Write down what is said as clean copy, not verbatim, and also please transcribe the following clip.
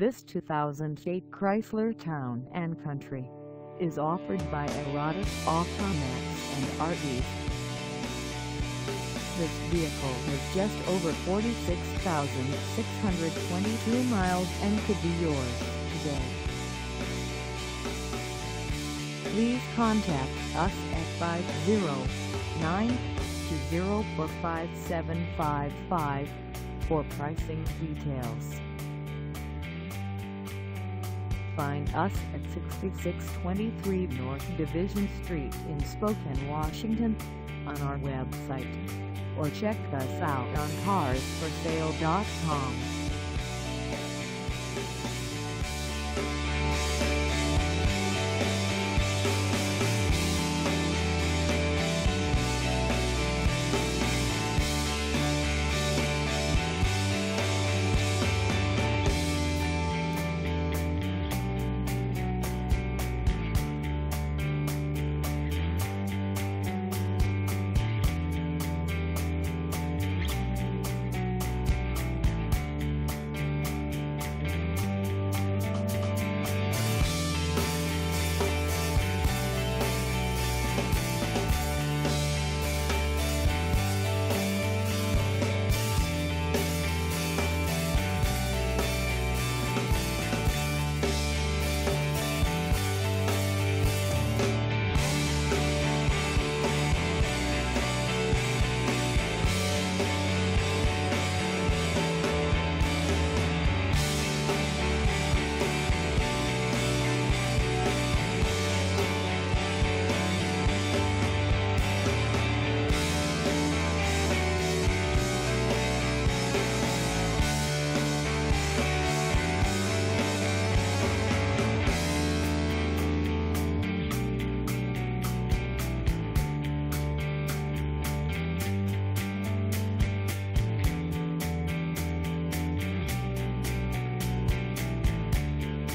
This 2008 Chrysler Town & Country is offered by Erotic Automax and RE. This vehicle has just over 46,622 miles and could be yours today. Please contact us at 509-204-5755 for pricing details. Find us at 6623 North Division Street in Spokane, Washington, on our website, or check us out on carsforsale.com.